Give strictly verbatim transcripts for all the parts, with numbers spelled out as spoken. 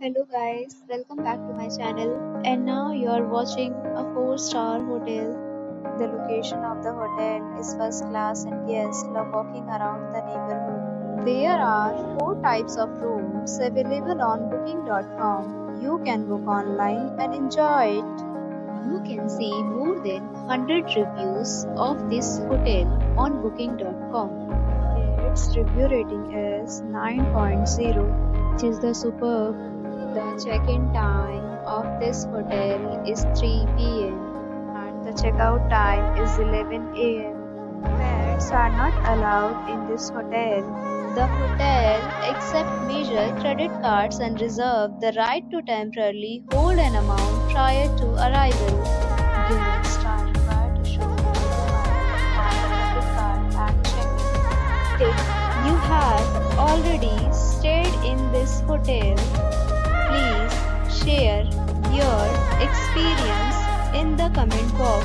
Hello guys, welcome back to my channel, and now you are watching a four star hotel. The location of the hotel is first class and guests love walking around the neighborhood. There are four types of rooms available on booking dot com. You can book online and enjoy it. You can see more than one hundred reviews of this hotel on booking dot com. Its review rating is nine point zero, which is the superb. The check-in time of this hotel is three p m and the checkout time is eleven a m Pets are not allowed in this hotel. The hotel accepts major credit cards and reserves the right to temporarily hold an amount prior to arrival. Guests are required to show proof of credit card at check-in. If you have already stayed in this hotel, please share your experience in the comment box.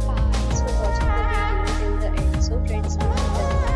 Thanks for watching the video till the end. So friends,